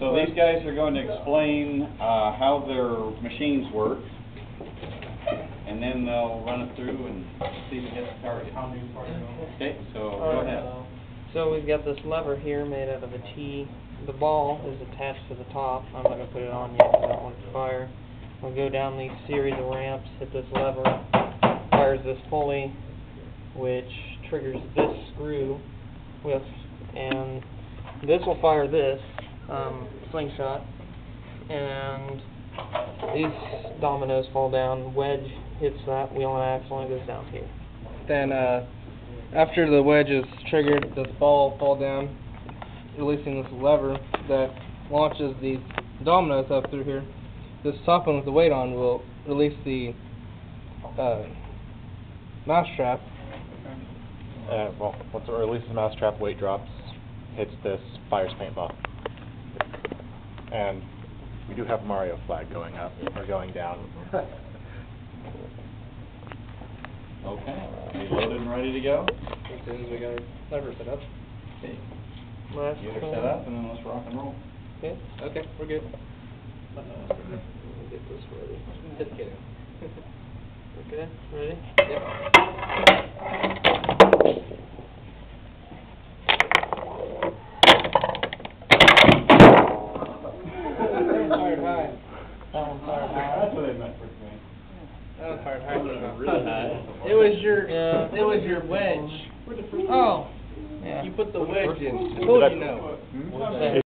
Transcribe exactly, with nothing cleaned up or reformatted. So these guys are going to explain uh, how their machines work, and then they'll run it through and see if we get the target. Okay, so go ahead. So we've got this lever here made out of a T. The ball is attached to the top. I'm not going to put it on yet because I don't want it to fire. We'll go down these series of ramps, hit this lever, fires this pulley, which triggers this screw with, and this will fire this um, slingshot, and these dominoes fall down, wedge hits that wheel and axle, and it goes down here. Then uh, after the wedge is triggered, this ball will fall down, releasing this lever that launches these dominoes up through here. This top one with the weight on will release the uh, mousetrap. Uh, well, once it releases the mousetrap, weight drops, hits this, fires paintball. And we do have Mario flag going up, or going down. Okay, are you loaded and ready to go? As soon as we got our lever set up. Okay. Let's get it set up and then let's rock and roll. Okay, okay, we're good. Uh, let me get this ready. Just kidding. Okay, ready? Yep. Fired high. That one fired high. That's what it meant for me. That one fired high. Really high. It was your, uh, it was your wedge. Oh. Yeah. You put the wedge in. I told you no.